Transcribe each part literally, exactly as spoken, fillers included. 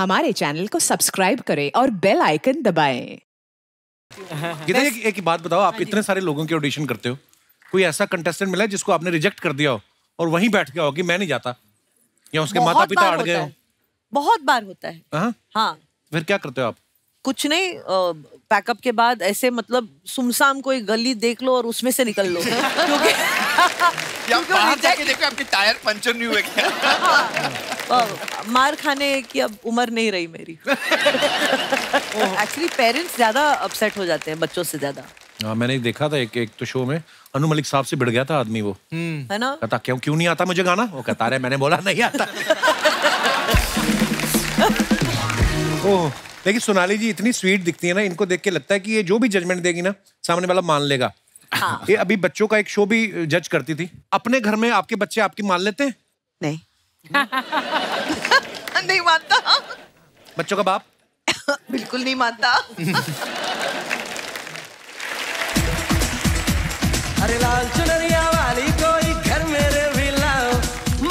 हमारे चैनल को सब्सक्राइब करें और बेल आइकन दबाएं। गीता, एक, एक बात बताओ, आप इतने सारे लोगों के ऑडिशन करते हो, कोई ऐसा कंटेस्टेंट मिला है जिसको आपने रिजेक्ट कर दिया हो और वहीं बैठ गया हो कि मैं नहीं जाता, या उसके माता पिता अड़ गए हो? बहुत बार होता है। हाँ? हाँ। फिर क्या करते हो आप? कुछ नहीं, पैकअप के बाद ऐसे मतलब सुमसाम कोई गली देख लो और उसमें से निकल लो। क्योंकि या बाहर जाके देखो आपके टायर पंचर नहीं हुए क्या? मार खाने की अब उम्र नहीं रही मेरी। एक्चुअली पेरेंट्स ज्यादा अपसेट हो जाते हैं बच्चों से ज्यादा। हाँ, मैंने देखा था एक एक तो शो में अनु मलिक साहब से भिड़ गया था आदमी, वो है ना, कहता क्यों क्यों नहीं आता मुझे गाना, वो कहता रहे मैंने बोला नहीं आता। ओह, लेकिन सोनाली जी इतनी स्वीट दिखती है ना, इनको देख के लगता है कि ये जो भी जजमेंट देगी ना सामने वाला मान लेगा। हाँ। ये अभी बच्चों का एक शो भी जज करती थी, अपने घर में आपके बच्चे आपकी मान लेते हैं? नहीं। नहीं मानता बच्चों का बाप। बिल्कुल नहीं मानता। अरे लाल चुनरिया वाली कोई घर मेरे भी लाओ,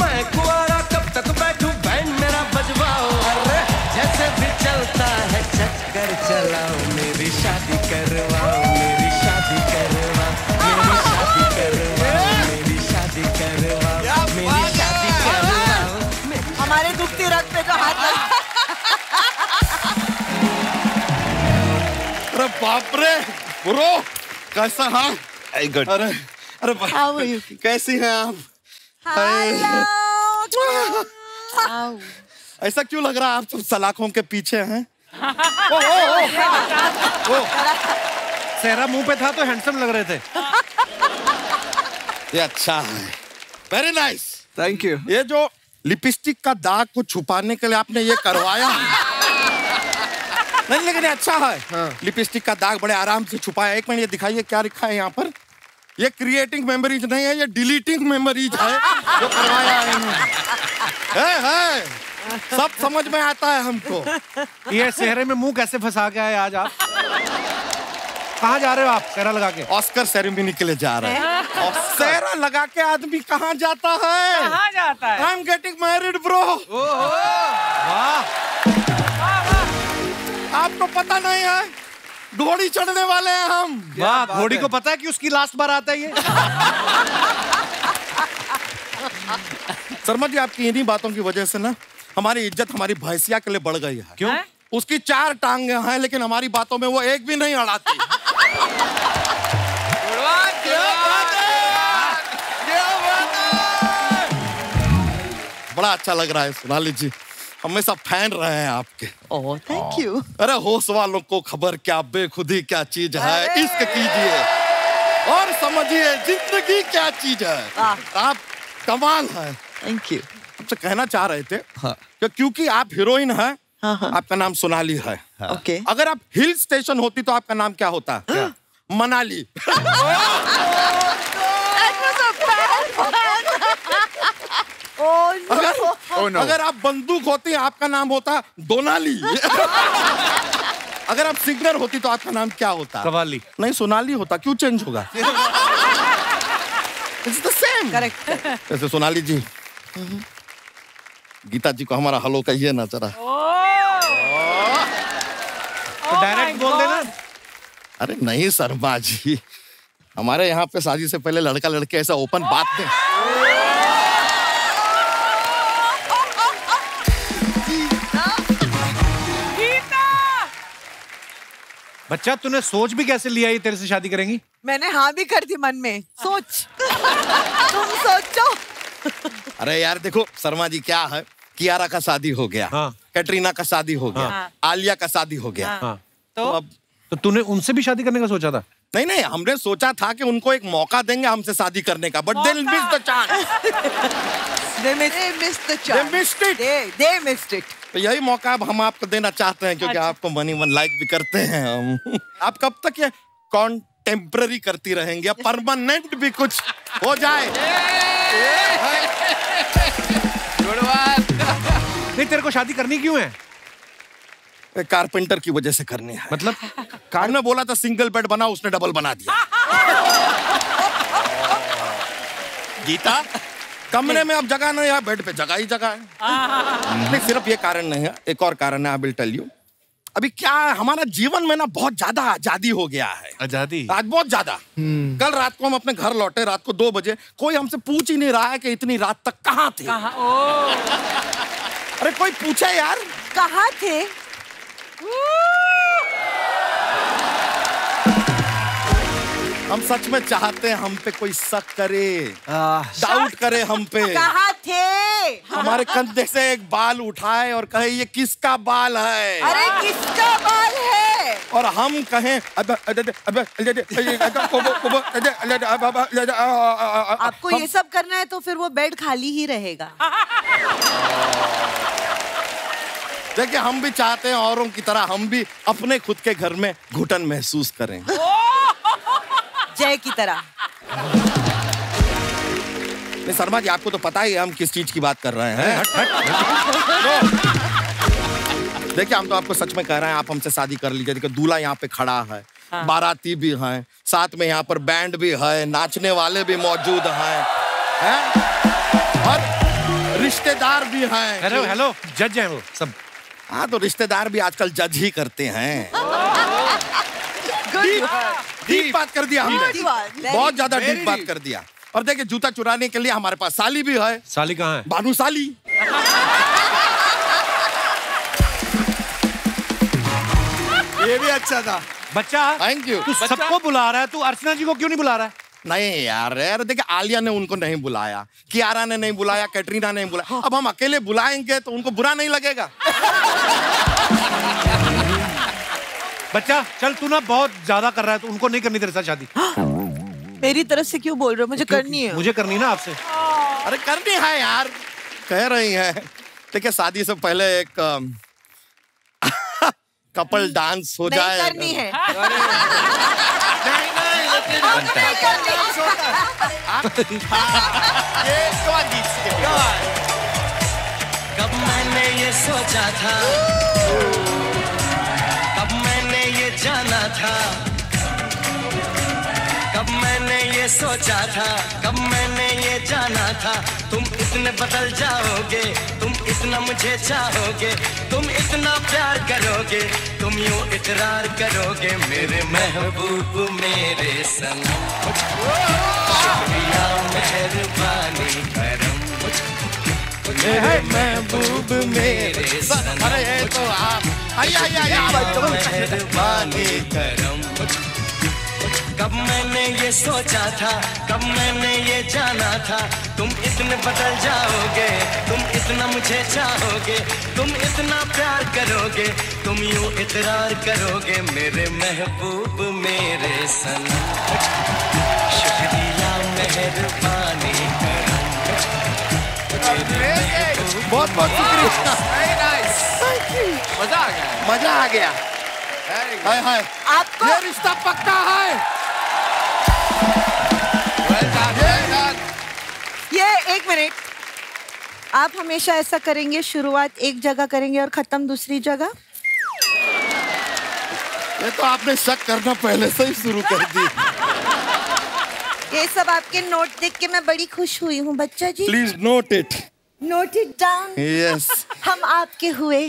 मैं कुआरा कब तक बैठू, बैंड मेरा बजवाओ, अरे जैसे भी चलता है चक्कर चलाओ, मेरी शादी करवाओ, मेरी शादी करवाओ, मेरी शादी करवाओ, मेरी शादी करवाओ, मेरी शादी करवाओ। हमारे दुखती रंग पे तो हाथ लगा। अरे बाप रे ब्रो, कैसा? हाँ, अरे अरे कैसी हैं आप? हेलो। ऐसा क्यों लग रहा है आप सब सलाखों के पीछे हैं? ओ, ओ, ओ, ओ, सेहरा मुंह पे था तो हैंडसम लग रहे थे। ये अच्छा है, वेरी नाइस, थैंक यू। ये जो लिपस्टिक का दाग को छुपाने के लिए आपने ये करवाया नहीं, लेकिन अच्छा है। हाँ। लिपस्टिक का दाग बड़े आराम से छुपाया। एक मिनट, ये दिखाइए क्या लिखा है यहाँ पर। ये क्रिएटिंग मेमोरीज नहीं है, ये डिलीटिंग मेमोरीज है जो करवाया है, है, है। सब समझ में आता है हमको। ये सेहरे में मुंह कैसे फंसा के आए आज आप? कहाँ जा रहे हो आप सेहरा लगा के? ऑस्कर सेरेमनी के लिए जा रहे हैं। सेहरा लगा के आदमी कहाँ जाता है? कहाँ जाता है? I am getting married bro. आपको पता नहीं है, घोड़ी चढ़ने वाले हैं हम। वाह, घोड़ी को पता है कि उसकी लास्ट बार आता है ये। शर्मा जी, आपकी इन्हीं बातों की वजह से ना हमारी इज्जत हमारी भैंसिया के लिए बढ़ गई है। क्यों? उसकी चार टांगे हैं लेकिन हमारी बातों में वो एक भी नहीं अड़ाती। बड़ा अच्छा लग रहा है सोनाली जी, हमेशा फैन रहे हैं आपके। Oh, thank you. अरे होश वालों को खबर क्या, बेखुदी क्या चीज है, इश्क कीजिए और समझिए जिंदगी क्या चीज है। आप कमाल है, थैंक यू। आपसे कहना चाह रहे थे। हाँ। क्योंकि आप हीरोइन हैं। हाँ हाँ। आपका नाम सोनाली है। हाँ। ओके। अगर आप हिल स्टेशन होती तो आपका नाम क्या होता? हाँ। मनाली। Oh no. अगर, oh no. अगर आप बंदूक होती आपका नाम होता दोनाली। अगर आप सिग्नर होती तो आपका नाम क्या होता? कवाली। नहीं, सोनाली होता। क्यों चेंज होगा? It's the same. करेक्ट। जैसे सोनाली जी, गीता जी को हमारा हलो कहिए ना जरा। तो डायरेक्ट बोल देना। अरे नहीं शर्मा जी, हमारे यहाँ पे शादी से पहले लड़का लड़के ऐसा ओपन बात नहीं। बच्चा, तूने सोच भी कैसे लिया ये तेरे से शादी करेंगी? मैंने हाँ भी कर दी मन में, सोच। तुम सोचो। अरे यार देखो शर्मा जी, क्या है, कियारा का शादी हो गया। हाँ। कैटरीना का शादी हो गया। हाँ। आलिया का शादी हो गया। हाँ। तो अब तो तूने उनसे भी शादी करने का सोचा था? नहीं नहीं, हमने सोचा था कि उनको एक मौका देंगे हमसे शादी करने का, but they miss the chance. तो यही मौका अब हम आपको देना चाहते हैं क्योंकि आपको मनी मन लाइक भी करते हैं हम। आप कब तक ये कॉन्टेम्पररी करती रहेंगे या परमानेंट भी कुछ हो जाए? नहीं, तेरे को शादी करनी क्यों है? कारपेंटर की वजह से करनी है। मतलब? कार में बोला था सिंगल बेड बना, उसने डबल बना दिया। गीता, कमरे में आप जगह नहीं है, बेड पे जगह ही जगह है। नहीं, सिर्फ ये कारण नहीं है, एक और कारण है। I will tell you. अभी क्या हमारा जीवन में ना बहुत ज्यादा आजादी हो गया है। आजादी आज बहुत ज्यादा। कल रात को हम अपने घर लौटे, रात को दो बजे कोई हमसे पूछ ही नहीं रहा है कि इतनी रात तक कहाँ थे। कहा? अरे कोई पूछे यार कहाँ थे। हम सच में चाहते हैं हम पे कोई शक करे, डाउट करे हम पे। कहाँ थे? हमारे कंधे से एक बाल उठाए और कहे ये किसका बाल है। अरे किसका बाल है? और हम कहें अबे अबे अबे आपको ये सब करना है तो फिर वो बेड खाली ही रहेगा। देखिए हम भी चाहते हैं औरों की तरह हम भी अपने खुद के घर में घुटन महसूस करें, जय की तरह। नहीं शर्मा जी, आपको तो पता ही है हम किस चीज की बात कर रहे हैं। देखिए हम तो आपको सच में कह रहे हैं, आप हमसे शादी कर लीजिए। देखिए दूल्हा यहाँ पे खड़ा है, हाँ। बाराती भी हैं, साथ में यहाँ पर बैंड भी है, नाचने वाले भी मौजूद हैं, है? और रिश्तेदार भी हैं। हेलो हेलो, जज हैं वो सब। हाँ तो रिश्तेदार भी आजकल जज ही करते हैं। डीप बात कर दिया हमने, बहुत ज्यादा डीप बात कर दिया। और देखिए जूता चुराने के लिए हमारे पास साली भी है। साली कहाँ है? भानुशाली। ये भी अच्छा था। बच्चा, थैंक यू। तू सबको बुला रहा है, तू अर्चना जी को क्यों नहीं बुला रहा है? नहीं यार, यार देखिए आलिया ने उनको नहीं बुलाया, कियारा ने नहीं बुलाया, कैटरीना ने नहीं बुलाया। अब हम अकेले बुलाएंगे तो उनको बुरा नहीं लगेगा। बच्चा चल, तू ना बहुत ज्यादा कर रहा है, तो उनको नहीं करनी तेरे साथ शादी। मेरी तरफ से क्यों बोल रहे हो? मुझे करनी है। मुझे करनी ना आपसे। अरे करनी है यार, कह रही हैं। देखिए शादी से पहले एक कपल डांस हो जाए। नहीं करनी है। नहीं नहीं, नहीं करनी है। ये स्वादी से कब मैंने ये सोचा था, जाना था, कब मैंने ये सोचा था, कब मैंने ये जाना था। तुम इतने बदल जाओगे, तुम इतना मुझे चाहोगे, तुम इतना प्यार करोगे, तुम यूं इकरार करोगे मेरे महबूब मेरे संग। शुक्रिया मेहरबानी करम मेरे महबूब मेरे संग। अरे ये तो आप आया आया आया। कब मैंने ये सोचा था, कब मैंने ये जाना था। तुम इतने बदल जाओगे, तुम इतना मुझे चाहोगे, तुम इतना प्यार करोगे, तुम यूं इकरार करोगे मेरे महबूब मेरे संग। शुक्रिया मेहरबानी करम बहुत बहुत शुक्रिया। मजा आ गया, मजा आ गया। हाय हाय, आपको ये रिश्ता पक्का है। ये एक मिनट, आप हमेशा ऐसा करेंगे, शुरुआत एक जगह करेंगे और खत्म दूसरी जगह? ये तो आपने शक करना पहले से ही शुरू कर दी। ये सब आपके नोट देख के मैं बड़ी खुश हुई हूँ बच्चा जी। Please note it, note it down. Yes, हम आपके हुए।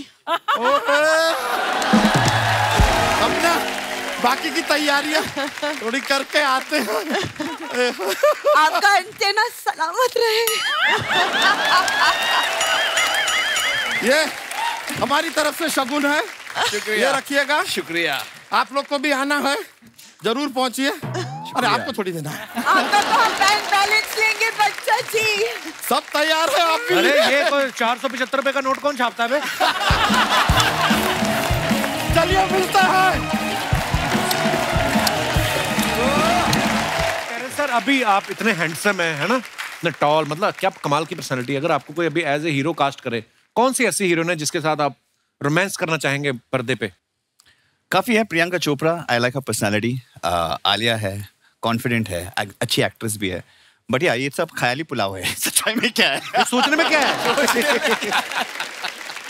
हम ना बाकी की तैयारियां थोड़ी करके आते हैं। आपका एंटेना सलामत रहे। ये हमारी तरफ से शगुन है, ये रखिएगा। शुक्रिया। आप लोग को भी आना है, जरूर पहुंचिए। अरे आपको थोड़ी देना है, आपका तो हम बैंक बैलेंस लेंगे बच्चा जी। सब तैयार है आप? अरे ये कोई चार सौ पचहत्तर रुपए का नोट कौन छापता है? चलिए मिलता है। अरे सर अभी आप इतने हैंडसम हैं, है ना, इतने टॉल, मतलब क्या कमाल की पर्सनैलिटी। अगर आपको कोई अभी एज ए हीरो कास्ट करे, कौन सी ऐसी हीरोइन है जिसके साथ आप रोमांस करना चाहेंगे पर्दे पे? काफ़ी है, Priyanka Chopra. I like her personality. Alia है, कॉन्फिडेंट है, अच्छी एक्ट्रेस भी है। बट यार ये सब ख्याली पुलाव है, सच्चाई में क्या है, सोचने में क्या है।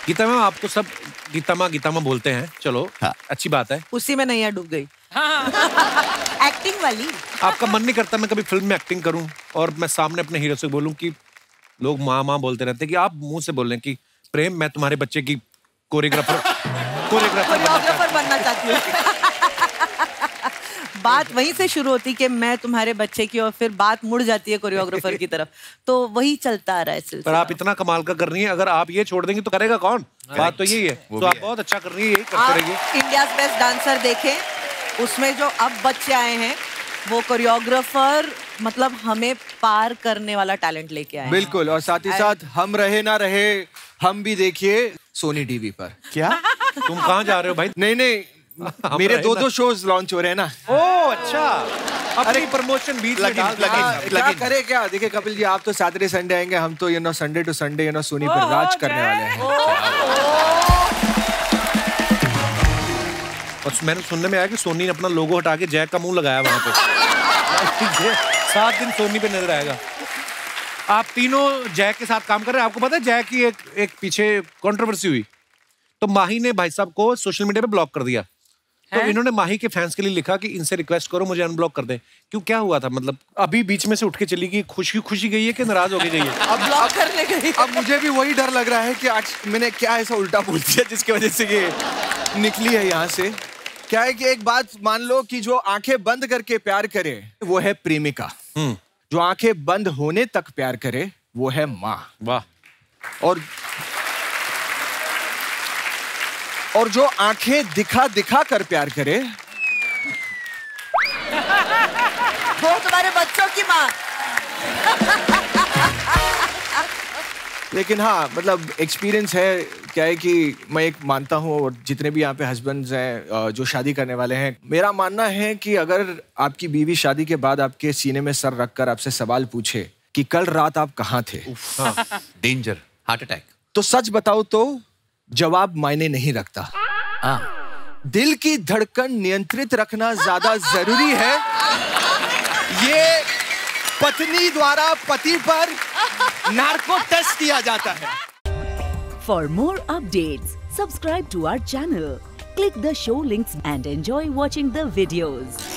गीता माँ, आपको सब गीता माँ गीता माँ बोलते हैं, चलो हाँ। अच्छी बात है, उसी में नहीं है डूब गई हाँ। एक्टिंग वाली। आपका मन नहीं करता मैं कभी फिल्म में एक्टिंग करूँ और मैं सामने अपने हीरो से बोलूँ कि लोग माँ माँ बोलते रहते हैं कि आप मुंह से बोल रहे हैं कि प्रेम मैं तुम्हारे बच्चे की कोरियोग्राफर कोरियोग्राफर बनना चाहती हूँ। बात वहीं से शुरू होती कि मैं तुम्हारे बच्चे की और फिर बात मुड़ जाती है कोरियोग्राफर की तरफ, तो वही चलता आ रहा है। पर आप इतना कमाल का कर रही हैं, अगर आप ये छोड़ देंगे तो करेगा कौन? बात तो यही है। तो आप बहुत अच्छा कर रही है, यही करते रहिए। इंडियाज बेस्ट डांसर देखें, उसमें जो अब बच्चे आए हैं वो कोरियोग्राफर मतलब हमें पार करने वाला टैलेंट लेके आए। बिल्कुल, और साथ ही साथ हम रहे ना रहे हम भी देखिए सोनी टीवी पर। क्या तुम कहाँ जा रहे हो भाई? नहीं नहीं, मेरे दो दो शोज लॉन्च हो रहे हैं ना। ओह अच्छा, अरे प्रमोशन बीच में क्या करे? क्या देखिए कपिल जी, आप तो सैटरडे संडे आएंगे, हम तो you know Sunday to Sunday you know Sony पर राज करने वाले हैं। और मैंने सुनने में आया कि सोनी ने अपना लोगो हटा के जय का मुंह लगाया वहाँ पे। सात दिन सोनी पे नजर आएगा। आप तीनों जय के साथ काम कर रहे हैं। आपको पता है जय की एक एक पीछे कंट्रोवर्सी हुई, तो माही ने भाई साहब को सोशल मीडिया पे ब्लॉक कर दिया। है? तो इन्होंने माही के फैंस के लिए लिखा कि इनसे रिक्वेस्ट करो मुझे अनब्लॉक कर दें। क्यों, क्या हुआ था? मतलब अभी बीच में से उठ के चली गई, खुशी खुशी गई है कि नाराज हो गई? अब ब्लॉक करने गई। अब मुझे भी वही डर लग रहा है कि आज मैंने क्या ऐसा उल्टा बोल दिया जिसकी वजह से ये निकली है यहाँ से। क्या है कि एक बात मान लो कि जो आंखें बंद करके प्यार करे वो है प्रेमिका, जो आंखें बंद होने तक प्यार करे वो है माँ। वाह। और और जो आंखें दिखा दिखा कर प्यार करे वो तुम्हारे बच्चों की माँ। लेकिन हाँ, मतलब एक्सपीरियंस है। क्या है कि मैं एक मानता हूँ, और जितने भी यहाँ पे हस्बैंड्स हैं जो शादी करने वाले हैं, मेरा मानना है कि अगर आपकी बीवी शादी के बाद आपके सीने में सर रखकर आपसे सवाल पूछे कि कल रात आप कहाँ थे, डेंजर हार्ट अटैक, तो सच बताओ तो जवाब मायने नहीं रखता। आ, दिल की धड़कन नियंत्रित रखना ज्यादा जरूरी है। ये पत्नी द्वारा पति पर नार्को टेस्ट किया जाता है। For more updates, subscribe to our channel, click the show links and enjoy watching the videos.